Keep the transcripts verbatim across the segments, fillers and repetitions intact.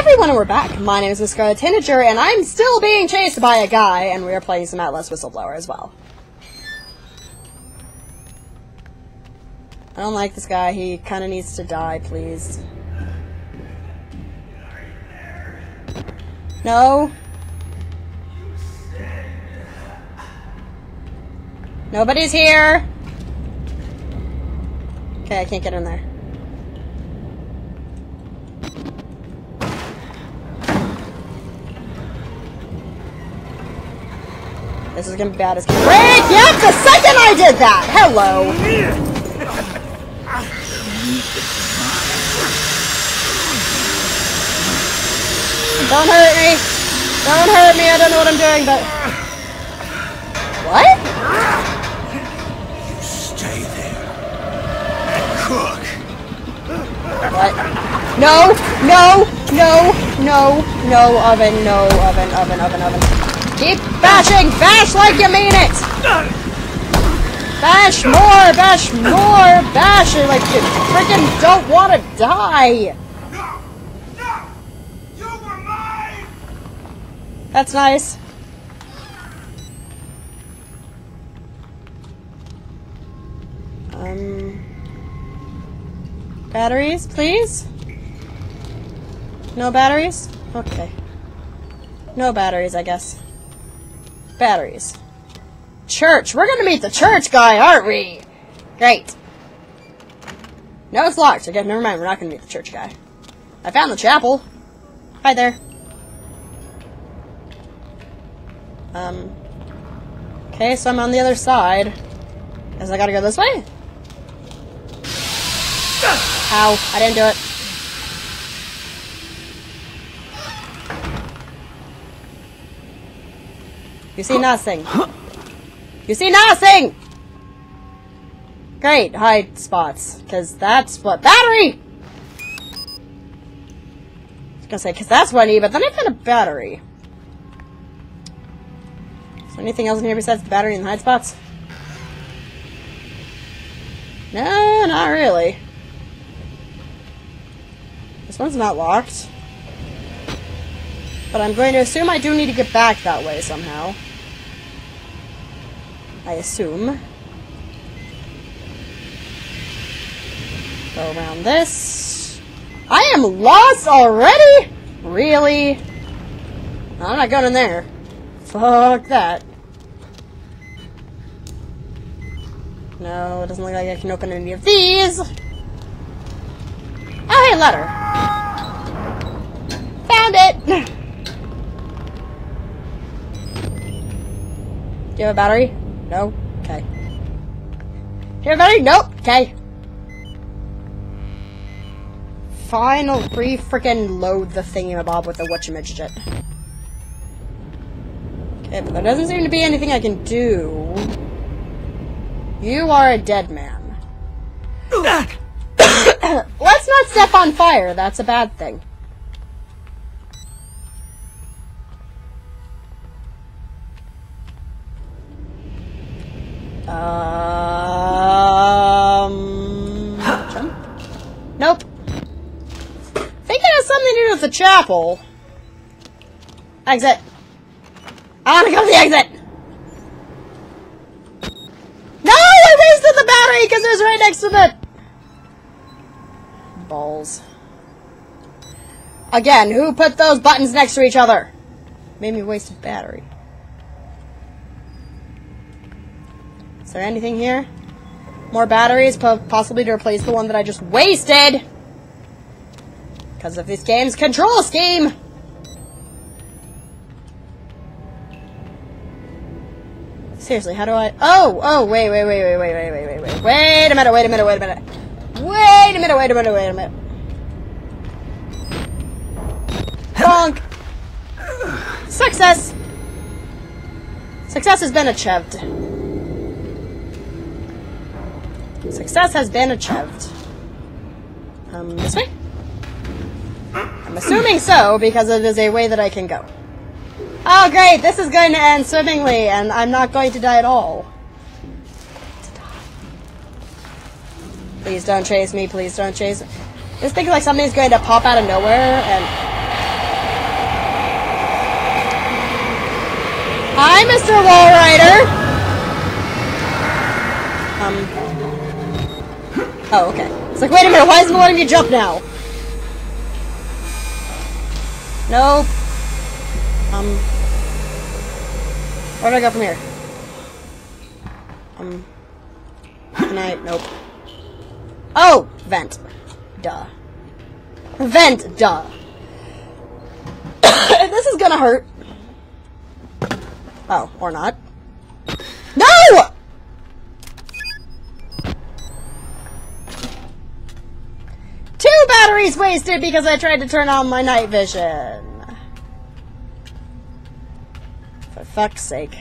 everyone, and we're back. My name is MissScarletTanager, and I'm still being chased by a guy, and we are playing some Outlast Whistleblower as well. I don't like this guy. He kind of needs to die, please. No. Nobody's here. Okay, I can't get in there. This is gonna be bad as can. Wait, yeah, the second I did that! Hello! Don't hurt me! Don't hurt me, I don't know what I'm doing, but... What? You stay there. And cook! What? No! No! No! No! No oven! No oven! Oven! Oven! Oven! Keep bashing! Bash like you mean it! Bash more! Bash more! Bash it like you freaking don't want to die! No! No! You were mine! That's nice. Um... Batteries, please? No batteries? Okay. No batteries, I guess. Batteries. Church! We're gonna meet the church guy, aren't we? Great. No, it's locked. Okay, never mind. We're not gonna meet the church guy. I found the chapel. Hi there. Um. Okay, so I'm on the other side. Guess I gotta go this way? Ow. I didn't do it. You see nothing. You see nothing! Great, hide spots. Cause that's what- battery! I was gonna say, cause that's what I need, but then I found a battery. Is there anything else in here besides the battery and the hide spots? No, not really. This one's not locked. But I'm going to assume I do need to get back that way somehow. I assume. Go around this. I am lost already? Really? I'm not going in there. Fuck that. No, it doesn't look like I can open any of these. Oh, hey, letter. Found it! Do you have a battery? No? Okay. Do you have a battery? Nope. Okay. Fine, I'll re-frickin' load the thingamabob with the whatchamajigit. Okay, but there doesn't seem to be anything I can do. You are a dead man. Let's not step on fire, that's a bad thing. Um, jump? Nope. I think it has something to do with the chapel. Exit. I want to go to the exit! No! I wasted the battery because it was right next to the... Balls. Again, who put those buttons next to each other? Made me waste a battery. Is there anything here? More batteries, po possibly to replace the one that I just wasted! Because of this game's control scheme! Seriously, how do I- Oh! Oh, wait, wait, wait, wait, wait, wait, wait, wait, wait, wait a minute, wait a minute, wait a minute. Wait a minute, wait a minute, wait a minute. Bonk! Success! Success has been achieved. Success has been achieved. Um, this way? I'm assuming so, because it is a way that I can go. Oh, great! This is going to end swimmingly, and I'm not going to die at all. Please don't chase me, please don't chase me. This thing is like something's going to pop out of nowhere, and... Hi, Mister Walrider. Um. Oh, okay. It's like, wait a minute, why isn't it letting me jump now? Nope. Um. Where do I go from here? Um. Can I? Nope. Oh! Vent. Duh. Vent. Duh. This is gonna hurt. Oh, or not. No! Two batteries wasted because I tried to turn on my night vision. For fuck's sake.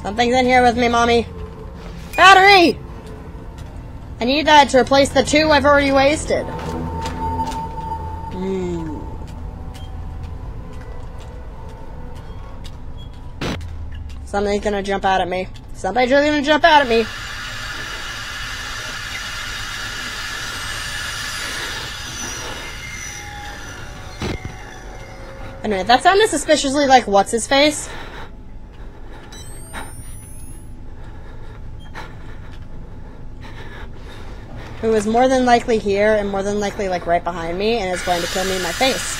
Something's in here with me, Mommy. Battery! I need that to replace the two I've already wasted. Mm. Something's gonna jump out at me. Somebody's really gonna jump out at me. Anyway, that sounded suspiciously like what's-his-face. Who is more than likely here and more than likely like right behind me and is going to kill me in my face.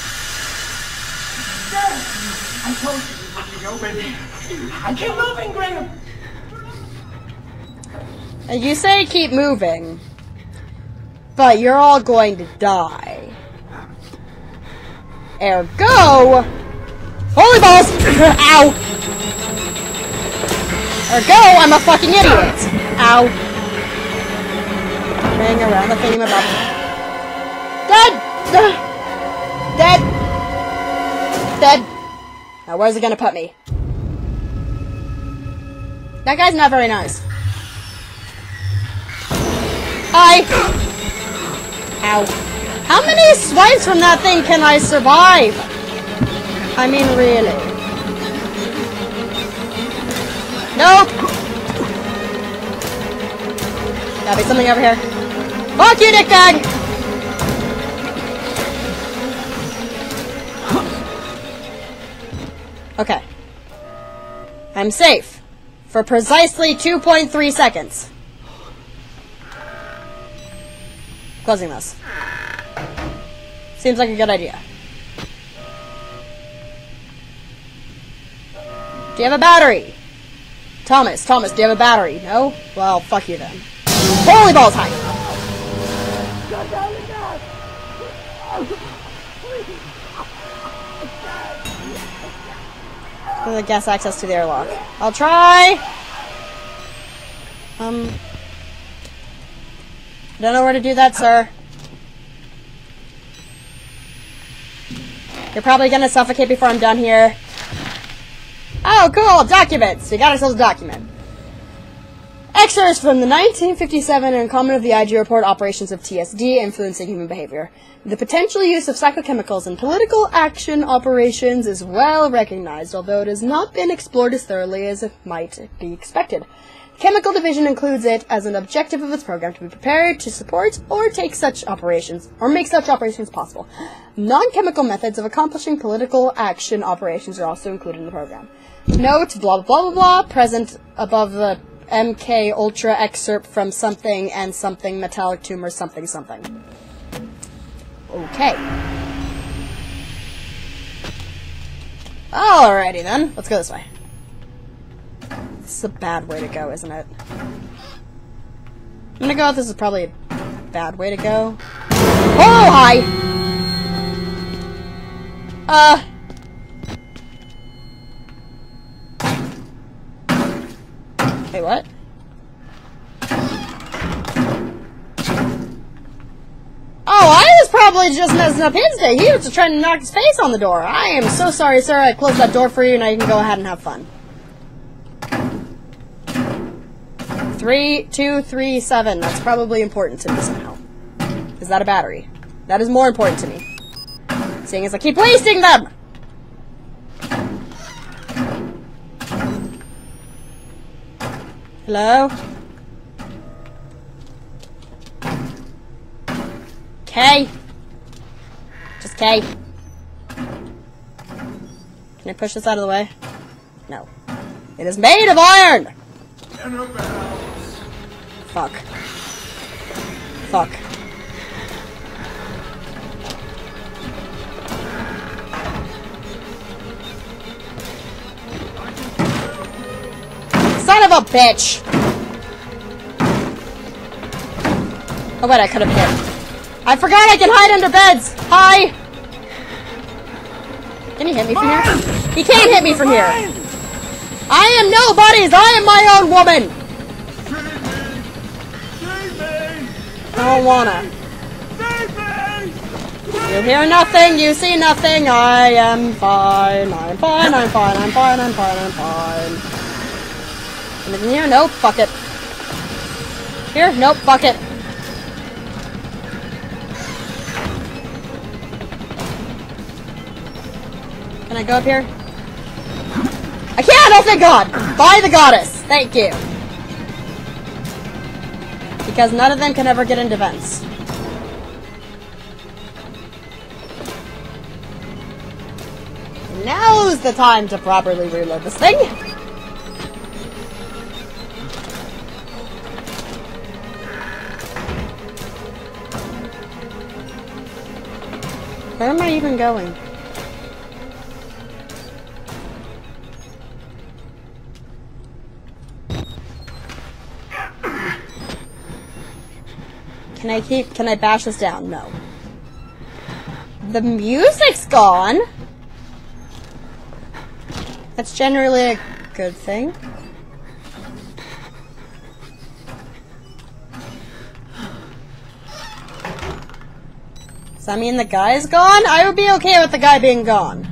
I told you you to go. I keep moving, Graham. And you say keep moving, but you're all going to die. Ergo, holy balls! Ow! Ergo, I'm a fucking idiot. Ow. Around the thing about dead, dead, dead. Now where's it gonna put me? That guy's not very nice. Hi. Ow. How many swipes from that thing can I survive? I mean, really? Nope. Gotta be something over here. Fuck you, dickbag! Okay. I'm safe. For precisely two point three seconds. Closing this. Seems like a good idea. Do you have a battery? Thomas, Thomas, do you have a battery? No? Well, fuck you then. Holy balls, hi! For the gas access to the airlock. I'll try! Um... Don't know where to do that, sir. You're probably gonna suffocate before I'm done here. Oh, cool! Documents! We got ourselves a document. Excerpts from the nineteen fifty-seven Uncommon of the I G Report, Operations of T S D, Influencing Human Behavior. The potential use of psychochemicals in political action operations is well recognized, although it has not been explored as thoroughly as it might be expected. The Chemical Division includes it as an objective of its program to be prepared to support or take such operations, or make such operations possible. Non-chemical methods of accomplishing political action operations are also included in the program. Note, blah, blah, blah, blah, blah, present above the M K Ultra excerpt from something and something metallic tumor something something. Okay. Alrighty then. Let's go this way. This is a bad way to go, isn't it? I'm gonna go out. This is probably a bad way to go. Oh, hi! Uh... Hey, what? Oh, I was probably just messing up his day. He was just trying to knock his face on the door. I am so sorry, sir. I closed that door for you. Now you can go ahead and have fun. Three, two, three, seven. That's probably important to me somehow. Is that a battery? That is more important to me. Seeing as I keep wasting them! Hello? Okay. Okay. Can I push this out of the way? No. It is made of iron! Fuck. Fuck. Son of a bitch! Oh wait, I could have hit. I forgot I can hide under beds! Hi! Can he hit me from here? He can't hit me from here! I am nobody's! I am my own woman! I don't wanna. You hear nothing, you see nothing, I am fine, I'm fine, I'm fine, I'm fine, I'm fine, I'm fine. Anything here? Nope, fuck it. Here? Nope, fuck it. Can I go up here? I can't! Oh, thank God! By the goddess! Thank you. Because none of them can ever get into vents. Now's the time to properly reload this thing! Where am I even going? Can I keep- can I bash this down? No. The music's gone! That's generally a good thing. Does that mean the guy's gone? I would be okay with the guy being gone.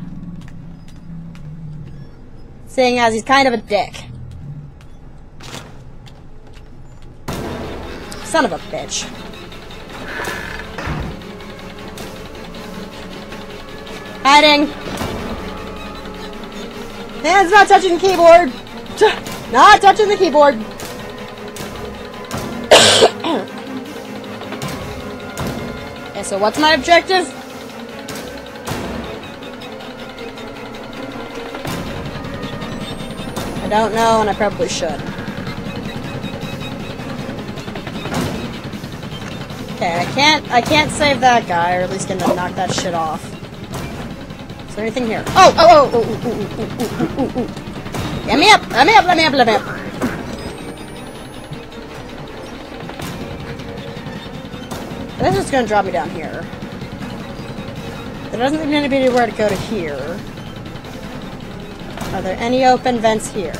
Seeing as he's kind of a dick. Son of a bitch. Hiding. Man's not touching the keyboard. Not touching the keyboard. So what's my objective? I don't know, and I probably should. Okay, I can't I can't save that guy, or at least gonna knock that shit off. Is there anything here? Oh, oh, oh, oh, oh, oh, oh, oh, oh, oh. Let me up, let me up, let me up, let me up. This is gonna drop me down here. There doesn't seem to be anywhere to go to here. Are there any open vents here?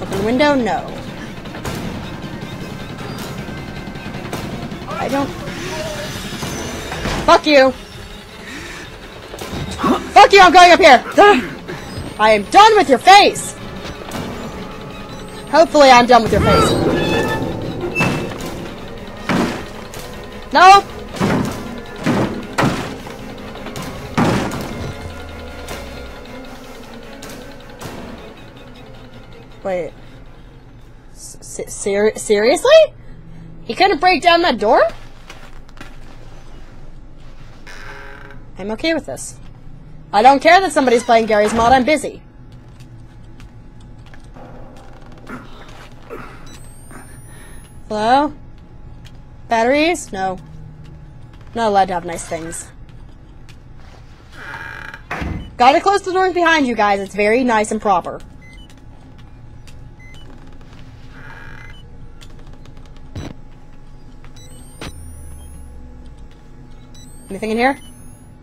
Open window? No. I don't. Fuck you! Fuck you! I'm going up here! I am done with your face! Hopefully, I'm done with your face. No! Wait. Ser seriously? He couldn't break down that door? I'm okay with this. I don't care that somebody's playing Gary's Mod, I'm busy. Hello? Batteries? No. Not allowed to have nice things. Gotta close the doors behind you guys. It's very nice and proper. Anything in here?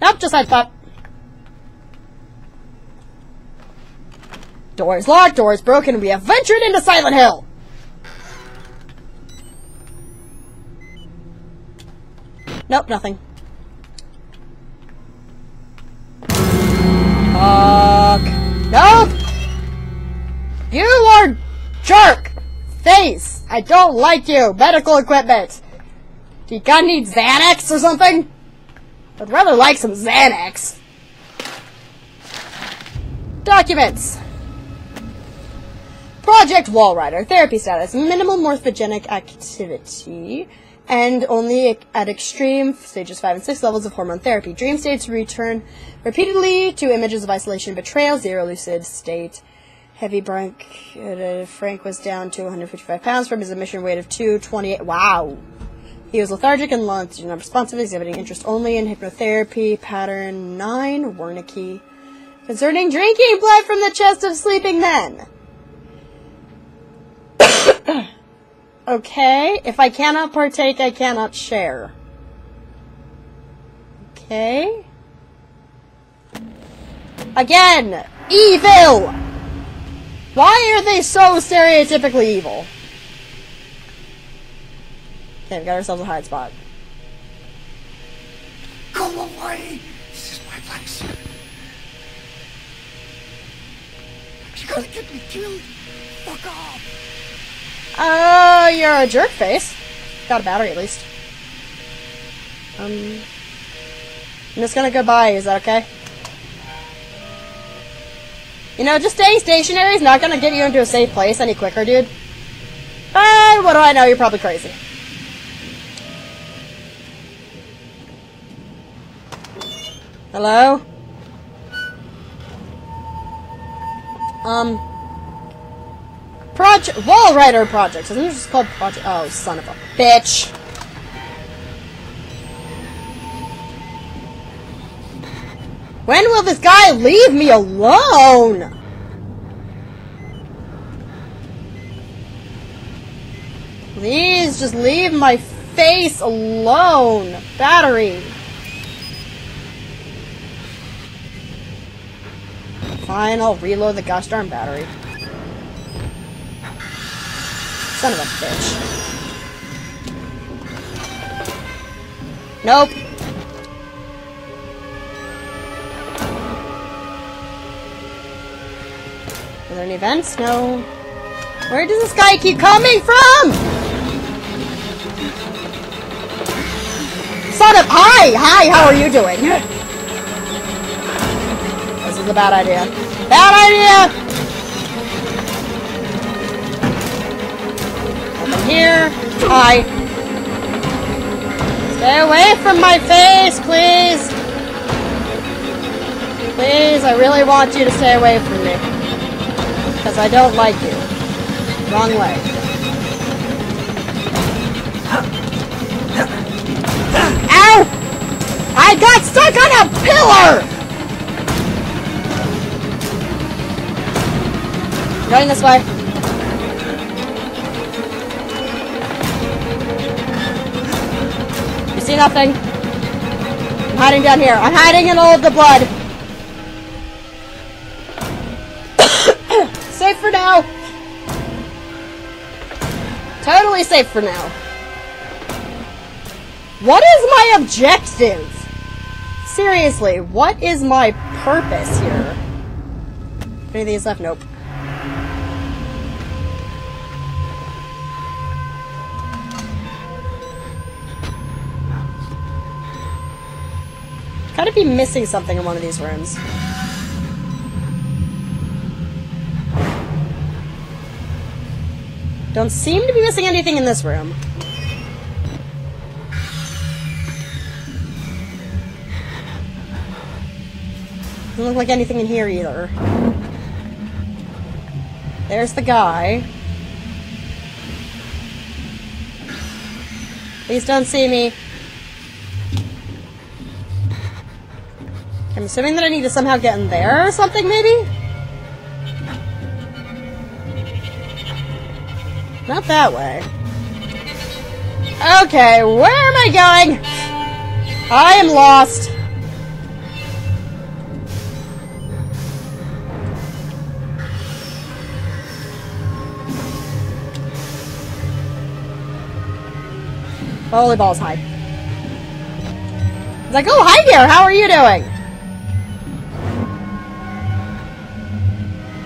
Nope, just headbutt. Door is locked, door is broken, we have ventured into Silent Hill! Nope, nothing. Fuck. Nope! You are jerk! Face! I don't like you! Medical equipment! Do you gotta need Xanax or something? I'd rather like some Xanax. Documents. Project Walrider. Therapy status. Minimal morphogenic activity. and only at extreme stages five and six levels of hormone therapy. Dream states return repeatedly to images of isolation, betrayal, zero lucid state. Heavy Frank, uh, Frank was down to one hundred fifty-five pounds from his emission weight of two twenty-eight. Wow. He was lethargic and non-responsive, exhibiting interest only in hypnotherapy. Pattern nine, Wernicke. Concerning drinking blood from the chest of sleeping men. Okay, if I cannot partake, I cannot share. Okay. Again, evil! Why are they so stereotypically evil? Okay, we got ourselves a hide spot. Go away! This is my place. You're gonna get me killed. Fuck off. Oh, uh, you're a jerk face. Got a battery at least. Um, I'm just gonna go by. Is that okay? You know, just staying stationary is not gonna get you into a safe place any quicker, dude. But what do I know? You're probably crazy. Hello? Um. Project Walrider Project. Isn't it just called Project? Oh, son of a bitch! When will this guy leave me alone? Please just leave my face alone. Battery. Fine, I'll reload the gosh darn battery. Son of a bitch. Nope. Are there any vents? No. Where does this guy keep coming from? Son of... Hi! Hi! How are you doing? This is a bad idea. Bad idea! Here, hi. Stay away from my face, please. Please, I really want you to stay away from me. Because I don't like you. Wrong way. Ow! I got stuck on a pillar! Going this way. See nothing. I'm hiding down here. I'm hiding in all of the blood. Safe for now. Totally safe for now. What is my objective? Seriously, what is my purpose here? Any of these left? Nope. Gotta be missing something in one of these rooms. Don't seem to be missing anything in this room. Doesn't look like anything in here either. There's the guy. Please don't see me. I'm assuming that I need to somehow get in there or something, maybe? Not that way. Okay, where am I going? I am lost. Holy balls, hide. It's like, oh, hi there, how are you doing?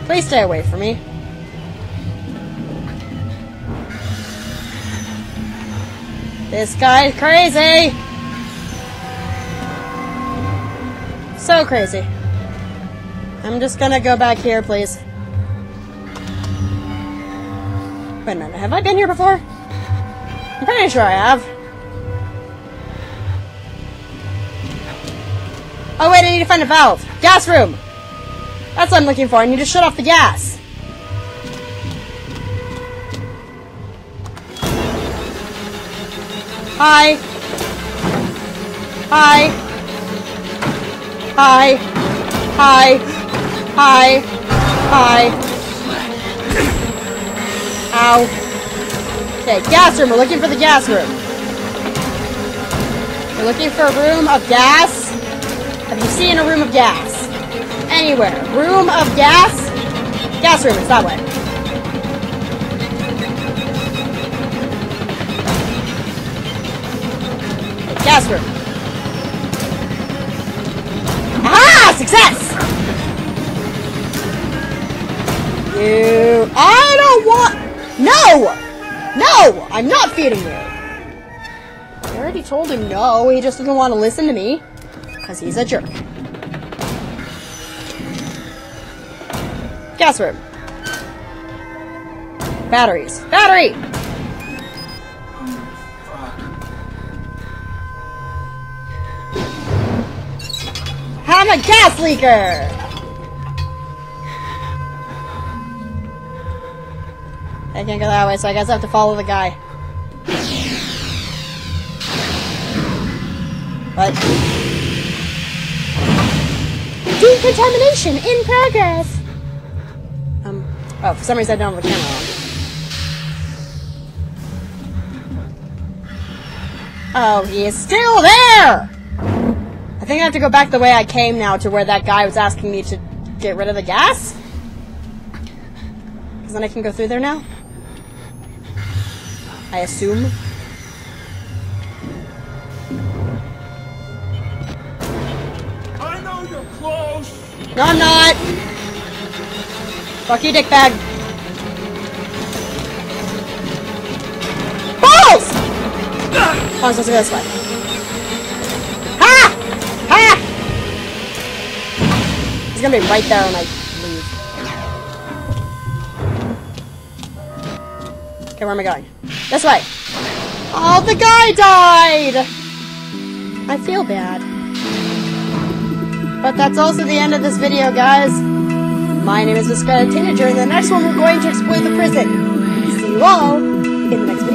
Please stay away from me. This guy's crazy! So crazy. I'm just gonna go back here, please. Wait a minute, have I been here before? I'm pretty sure I have. Oh wait, I need to find a valve. Gas room! That's what I'm looking for. I need to shut off the gas. Hi. Hi. Hi. Hi. Hi. Hi. Ow. Okay, gas room. We're looking for the gas room. We're looking for a room of gas. Have you seen a room of gas? Anywhere. Room of gas? Gas room. It's that way. Gas room. Ah, success! You... I don't want... No! No! I'm not feeding you. I already told him no. He just doesn't want to listen to me. Because he's a jerk. Gas room. Batteries. Battery! I'm a gas leaker! I can't go that way, so I guess I have to follow the guy. What? Decontamination in progress! Um, oh, for some reason I don't have the camera on. Oh, he is still there! I think I have to go back the way I came now to where that guy was asking me to get rid of the gas. Because then I can go through there now. I assume. I know you're close! No, I'm not! Fuck you, dickbag. Balls! Oh, I'm supposed to go this way. He's gonna be right there when I leave. Okay, where am I going? This way! Oh, the guy died! I feel bad. But that's also the end of this video, guys. My name is MissScarletTanager, and the next one we're going to explore the prison. See you all in the next video.